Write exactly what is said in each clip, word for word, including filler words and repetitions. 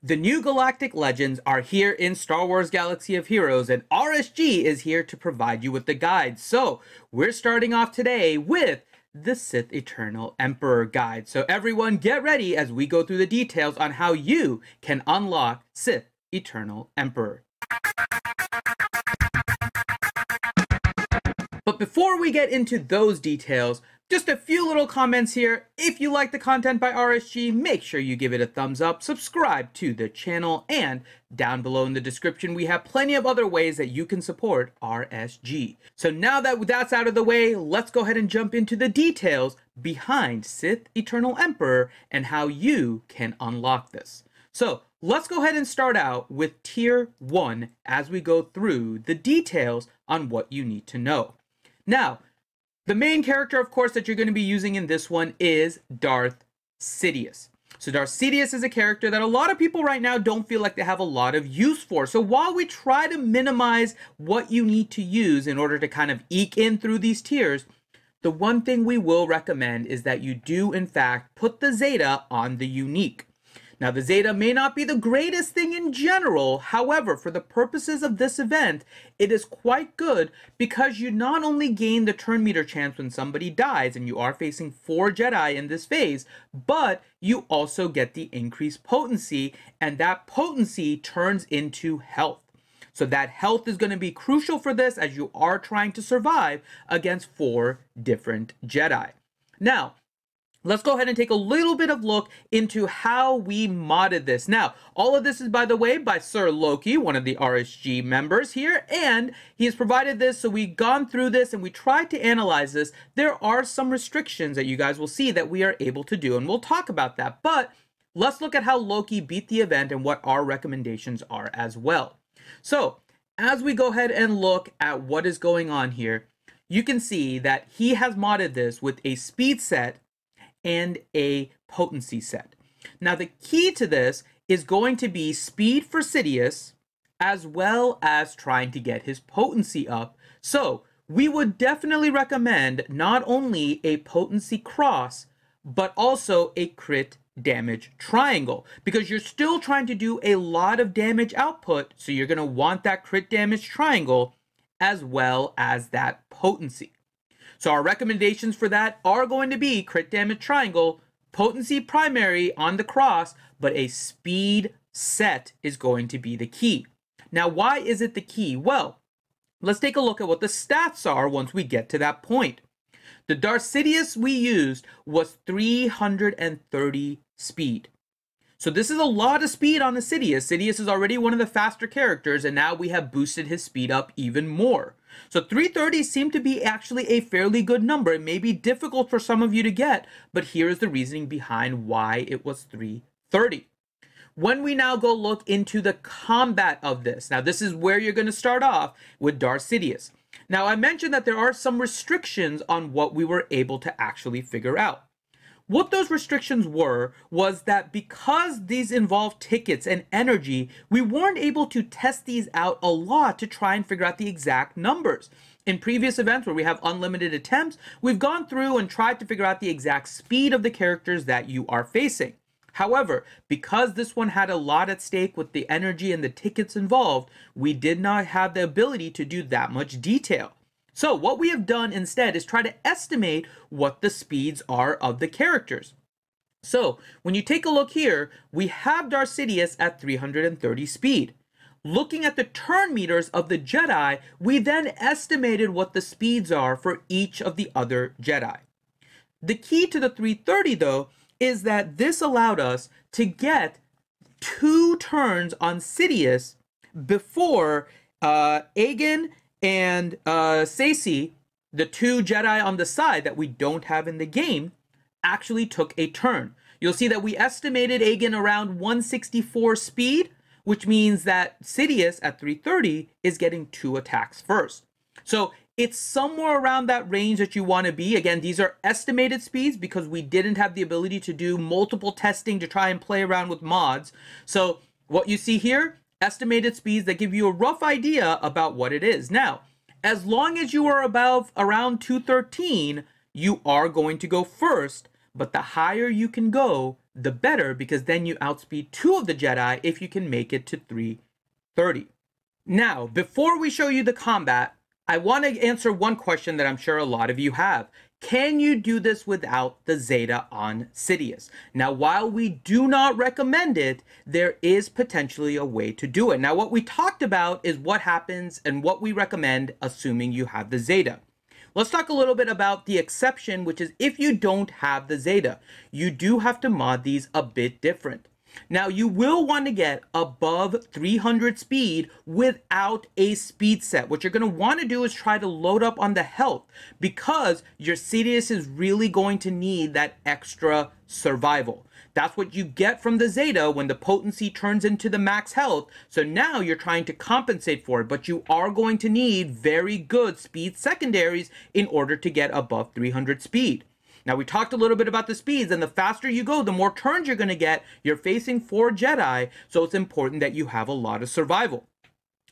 The new galactic legends are here in Star Wars: Galaxy of Heroes, and R S G is here to provide you with the guide. So we're starting off today with the Sith Eternal Emperor guide. So everyone get ready as we go through the details on how you can unlock Sith Eternal Emperor. But before we get into those details, just a few little comments here. If you like the content by R S G, make sure you give it a thumbs up, subscribe to the channel, and down below in the description, we have plenty of other ways that you can support R S G. So now that that's out of the way, let's go ahead and jump into the details behind Sith Eternal Emperor and how you can unlock this. So let's go ahead and start out with Tier one as we go through the details on what you need to know. Now, the main character, of course, that you're going to be using in this one is Darth Sidious. So Darth Sidious is a character that a lot of people right now don't feel like they have a lot of use for. So while we try to minimize what you need to use in order to kind of eke in through these tiers, the one thing we will recommend is that you do, in fact, put the Zeta on the unique. Now, the Zeta may not be the greatest thing in general. However, for the purposes of this event, it is quite good because you not only gain the turn meter chance when somebody dies, and you are facing four Jedi in this phase, but you also get the increased potency, and that potency turns into health. So that health is going to be crucial for this as you are trying to survive against four different Jedi. Now, let's go ahead and take a little bit of look into how we modded this. Now, all of this is, by the way, by Sir Loki, one of the R S G members here, and he has provided this, so we've gone through this and we tried to analyze this. There are some restrictions that you guys will see that we are able to do, and we'll talk about that, but let's look at how Loki beat the event and what our recommendations are as well. So, as we go ahead and look at what is going on here, you can see that he has modded this with a speed set and a potency set. Now the key to this is going to be speed for Sidious, as well as trying to get his potency up. So we would definitely recommend not only a potency cross, but also a crit damage triangle, because you're still trying to do a lot of damage output, so you're going to want that crit damage triangle as well as that potency. So our recommendations for that are going to be crit damage triangle, potency primary on the cross, but a speed set is going to be the key. Now, why is it the key? Well, let's take a look at what the stats are once we get to that point. The Darth Sidious we used was three hundred thirty speed. So this is a lot of speed on the Sidious. Sidious is already one of the faster characters, and now we have boosted his speed up even more. So three thirty seemed to be actually a fairly good number. It may be difficult for some of you to get, but here is the reasoning behind why it was three thirty. When we now go look into the combat of this, now this is where you're going to start off with Darth Sidious. Now I mentioned that there are some restrictions on what we were able to actually figure out. What those restrictions were was that because these involved tickets and energy, we weren't able to test these out a lot to try and figure out the exact numbers. In previous events where we have unlimited attempts, we've gone through and tried to figure out the exact speed of the characters that you are facing. However, because this one had a lot at stake with the energy and the tickets involved, we did not have the ability to do that much detail. So what we have done instead is try to estimate what the speeds are of the characters. So when you take a look here, we have Darth Sidious at three hundred thirty speed. Looking at the turn meters of the Jedi, we then estimated what the speeds are for each of the other Jedi. The key to the three thirty, though, is that this allowed us to get two turns on Sidious before uh, Agen and uh, Stacy, the two Jedi on the side that we don't have in the game, actually took a turn. You'll see that we estimated Agen around one sixty-four speed, which means that Sidious at three thirty is getting two attacks first. So it's somewhere around that range that you want to be. Again, these are estimated speeds because we didn't have the ability to do multiple testing to try and play around with mods. So what you see here, estimated speeds that give you a rough idea about what it is. Now, as long as you are above around two thirteen, you are going to go first, But the higher you can go, the better, because then you outspeed two of the Jedi if you can make it to three thirty. Now, before we show you the combat, I want to answer one question that I'm sure a lot of you have. Can you do this without the Zeta on Sidious? Now, while we do not recommend it, there is potentially a way to do it. Now, what we talked about is what happens and what we recommend, assuming you have the Zeta. Let's talk a little bit about the exception, which is if you don't have the Zeta, you do have to mod these a bit different. Now, you will want to get above three hundred speed without a speed set. What you're going to want to do is try to load up on the health, because your Sidious is really going to need that extra survival. That's what you get from the Zeta when the potency turns into the max health. So now you're trying to compensate for it, but you are going to need very good speed secondaries in order to get above three hundred speed. Now, we talked a little bit about the speeds, and the faster you go, the more turns you're going to get. You're facing four Jedi, so it's important that you have a lot of survival.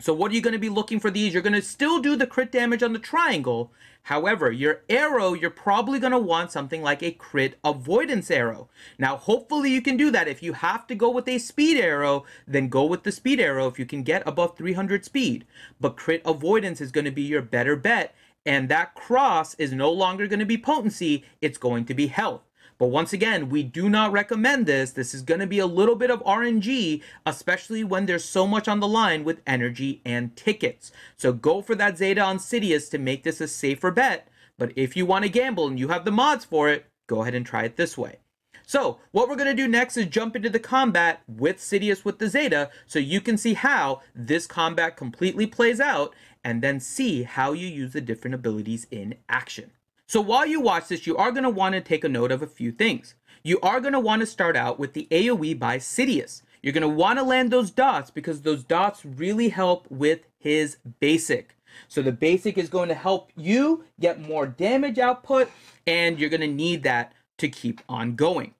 So what are you going to be looking for these? You're going to still do the crit damage on the triangle. However, your arrow, you're probably going to want something like a crit avoidance arrow. Now, hopefully you can do that. If you have to go with a speed arrow, then go with the speed arrow if you can get above three hundred speed. But crit avoidance is going to be your better bet. And that cross is no longer going to be potency, it's going to be health. But once again, we do not recommend this. This is going to be a little bit of R N G, especially when there's so much on the line with energy and tickets. So go for that Zeta on Sidious to make this a safer bet. But if you want to gamble and you have the mods for it, go ahead and try it this way. So what we're going to do next is jump into the combat with Sidious with the Zeta, so you can see how this combat completely plays out, and then see how you use the different abilities in action. So while you watch this, you are going to want to take a note of a few things. You are going to want to start out with the AoE by Sidious. You're going to want to land those dots, because those dots really help with his basic. So the basic is going to help you get more damage output, and you're going to need that to keep on going.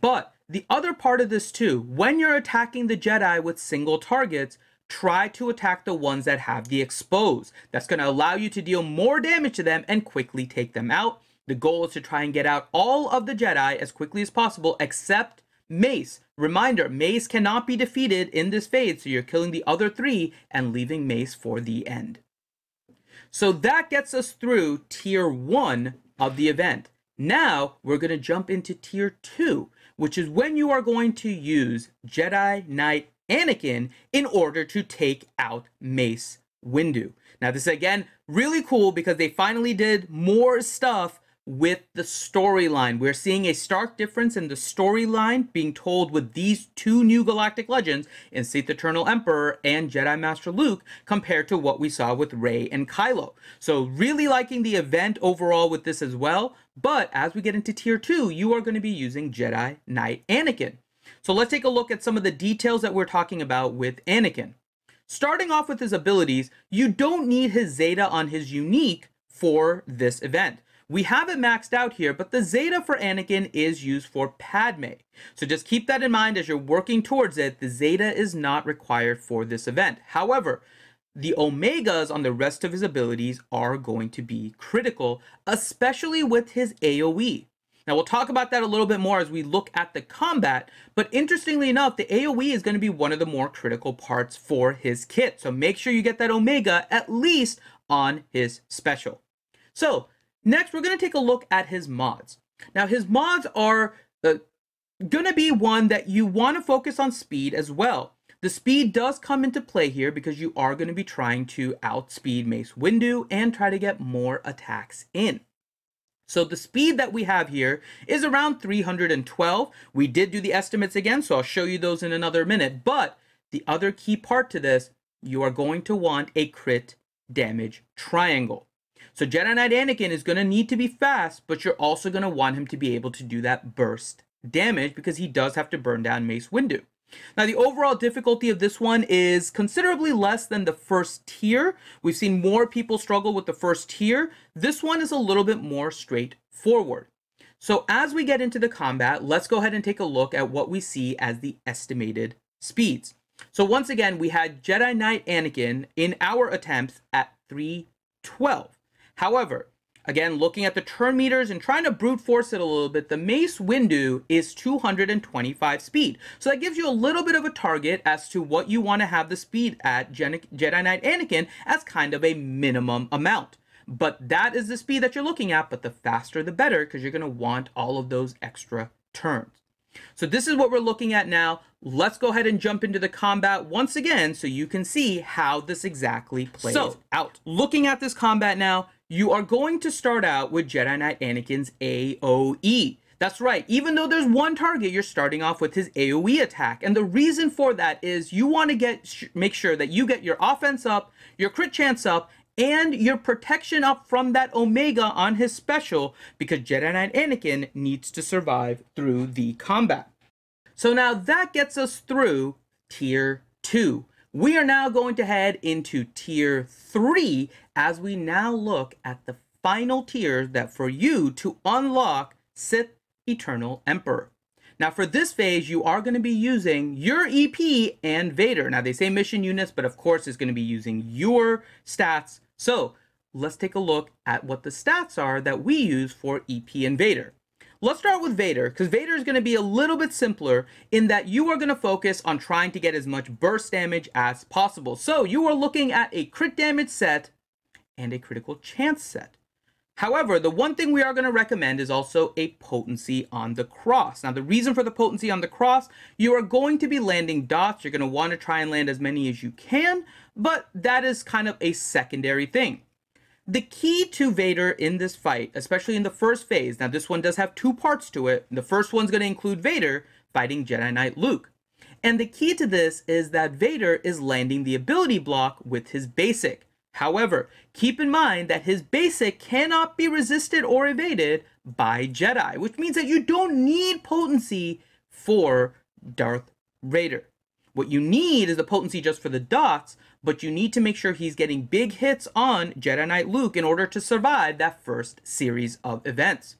But the other part of this too, when you're attacking the Jedi with single targets, try to attack the ones that have the expose. That's going to allow you to deal more damage to them and quickly take them out. The goal is to try and get out all of the Jedi as quickly as possible, except Mace. Reminder, Mace cannot be defeated in this phase, so you're killing the other three and leaving Mace for the end. So that gets us through tier one of the event. Now we're going to jump into tier two, which is when you are going to use Jedi Knight Anakin in order to take out Mace Windu. Now this is, again, really cool because they finally did more stuff with the storyline. We're seeing a stark difference in the storyline being told with these two new galactic legends in Sith Eternal Emperor and Jedi Master Luke compared to what we saw with Rey and Kylo. So really liking the event overall with this as well. But as we get into tier two, you are going to be using Jedi Knight Anakin. So let's take a look at some of the details that we're talking about with Anakin. Starting off with his abilities, you don't need his Zeta on his unique for this event. We have it maxed out here, but the Zeta for Anakin is used for Padme. So just keep that in mind as you're working towards it. The Zeta is not required for this event. However, the Omegas on the rest of his abilities are going to be critical, especially with his AoE. Now, we'll talk about that a little bit more as we look at the combat, but interestingly enough, the AoE is going to be one of the more critical parts for his kit. So make sure you get that Omega at least on his special. So next, we're going to take a look at his mods. Now, his mods are uh, going to be one that you want to focus on speed as well. The speed does come into play here because you are going to be trying to outspeed Mace Windu and try to get more attacks in. So the speed that we have here is around three hundred twelve. We did do the estimates again, so I'll show you those in another minute. But the other key part to this, you are going to want a crit damage triangle. So Jedi Knight Anakin is going to need to be fast, but you're also going to want him to be able to do that burst damage because he does have to burn down Mace Windu. Now, the overall difficulty of this one is considerably less than the first tier. We've seen more people struggle with the first tier. This one is a little bit more straightforward. So as we get into the combat, let's go ahead and take a look at what we see as the estimated speeds. So once again, we had Jedi Knight Anakin in our attempts at three twelve. However, Again, looking at the turn meters and trying to brute force it a little bit, the Mace Windu is two hundred twenty-five speed. So that gives you a little bit of a target as to what you want to have the speed at Jedi Knight Anakin as kind of a minimum amount. But that is the speed that you're looking at, but the faster the better, because you're going to want all of those extra turns. So this is what we're looking at now. Let's go ahead and jump into the combat once again so you can see how this exactly plays so, out. Looking at this combat now, you are going to start out with Jedi Knight Anakin's A O E. That's right, even though there's one target, you're starting off with his A O E attack. And the reason for that is you want to get make sure that you get your offense up, your crit chance up, and your protection up from that Omega on his special, because Jedi Knight Anakin needs to survive through the combat. So now that gets us through tier two. We are now going to head into tier three as we now look at the final tier that for you to unlock Sith Eternal Emperor. Now for this phase, you are going to be using your E P and Vader. Now they say mission units, but of course it's going to be using your stats. So let's take a look at what the stats are that we use for E P and Vader. Let's start with Vader, because Vader is going to be a little bit simpler in that you are going to focus on trying to get as much burst damage as possible. So you are looking at a crit damage set and a critical chance set. However, the one thing we are going to recommend is also a potency on the cross. Now, the reason for the potency on the cross, you are going to be landing dots. You're going to want to try and land as many as you can, but that is kind of a secondary thing. The key to Vader in this fight, especially in the first phase, now this one does have two parts to it. The first one's going to include Vader fighting Jedi Knight Luke. And the key to this is that Vader is landing the ability block with his basic. However, keep in mind that his basic cannot be resisted or evaded by Jedi, which means that you don't need potency for Darth Vader. What you need is the potency just for the dots, but you need to make sure he's getting big hits on Jedi Knight Luke in order to survive that first series of events.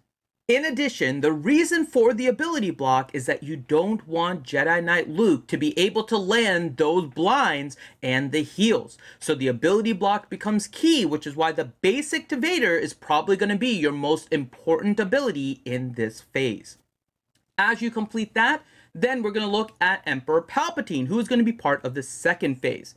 In addition, the reason for the ability block is that you don't want Jedi Knight Luke to be able to land those blinds and the heals. So the ability block becomes key, which is why the basic to Vader is probably going to be your most important ability in this phase. As you complete that, then we're going to look at Emperor Palpatine, who is going to be part of the second phase.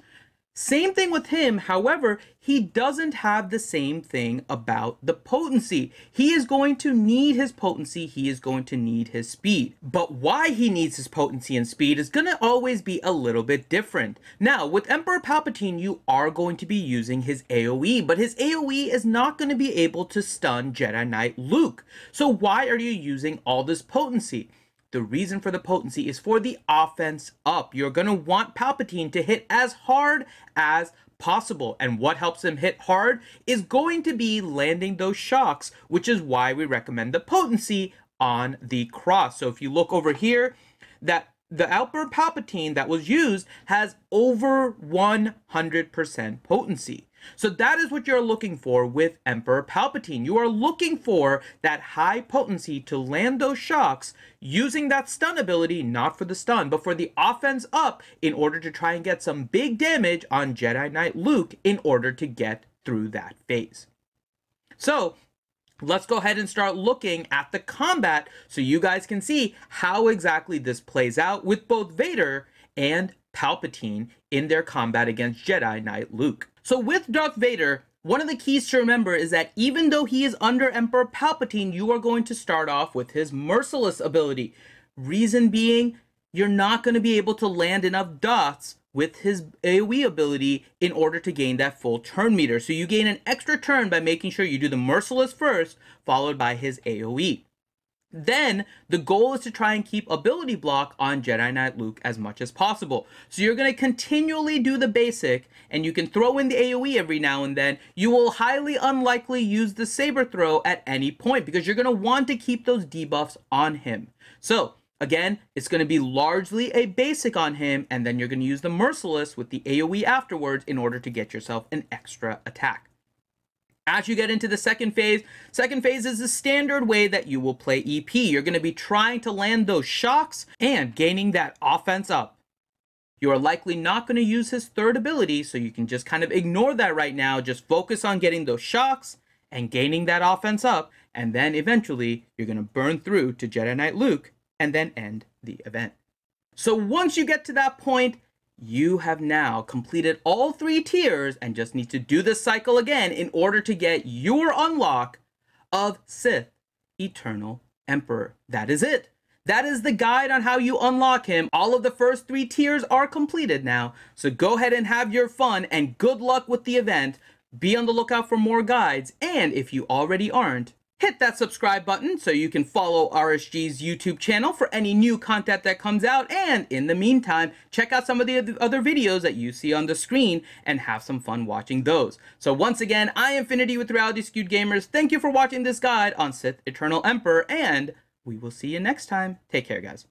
Same thing with him, however, he doesn't have the same thing about the potency. He is going to need his potency, he is going to need his speed. But why he needs his potency and speed is going to always be a little bit different. Now, with Emperor Palpatine, you are going to be using his A O E, but his A O E is not going to be able to stun Jedi Knight Luke. So why are you using all this potency? The reason for the potency is for the offense up. You're going to want Palpatine to hit as hard as possible. And what helps him hit hard is going to be landing those shocks, which is why we recommend the potency on the cross. So if you look over here, that the Emperor Palpatine that was used has over one hundred percent potency. So that is what you're looking for with Emperor Palpatine. You are looking for that high potency to land those shocks using that stun ability, not for the stun, but for the offense up in order to try and get some big damage on Jedi Knight Luke in order to get through that phase. So let's go ahead and start looking at the combat so you guys can see how exactly this plays out with both Vader and Palpatine in their combat against Jedi Knight Luke. So with Darth Vader, one of the keys to remember is that even though he is under Emperor Palpatine, you are going to start off with his Merciless ability. Reason being, you're not going to be able to land enough dots with his A O E ability in order to gain that full turn meter. So you gain an extra turn by making sure you do the Merciless first, followed by his A O E. Then the goal is to try and keep ability block on Jedi Knight Luke as much as possible. So you're going to continually do the basic, and you can throw in the A O E every now and then. You will highly unlikely use the saber throw at any point because you're going to want to keep those debuffs on him. So again, it's going to be largely a basic on him, and then you're going to use the Merciless with the A O E afterwards in order to get yourself an extra attack. As you get into the second phase, second phase is the standard way that you will play E P. You're going to be trying to land those shocks and gaining that offense up. You are likely not going to use his third ability, so you can just kind of ignore that right now. Just focus on getting those shocks and gaining that offense up, and then eventually you're going to burn through to Jedi Knight Luke and then end the event. So once you get to that point, you have now completed all three tiers and just need to do this cycle again in order to get your unlock of Sith Eternal Emperor. That is it. That is the guide on how you unlock him. All of the first three tiers are completed now. So go ahead and have your fun and good luck with the event. Be on the lookout for more guides. And if you already aren't, hit that subscribe button so you can follow R S G's YouTube channel for any new content that comes out. And in the meantime, check out some of the other videos that you see on the screen and have some fun watching those. So once again, I am Infinity with Reality Skewed Gamers. Thank you for watching this guide on Sith Eternal Emperor, and we will see you next time. Take care, guys.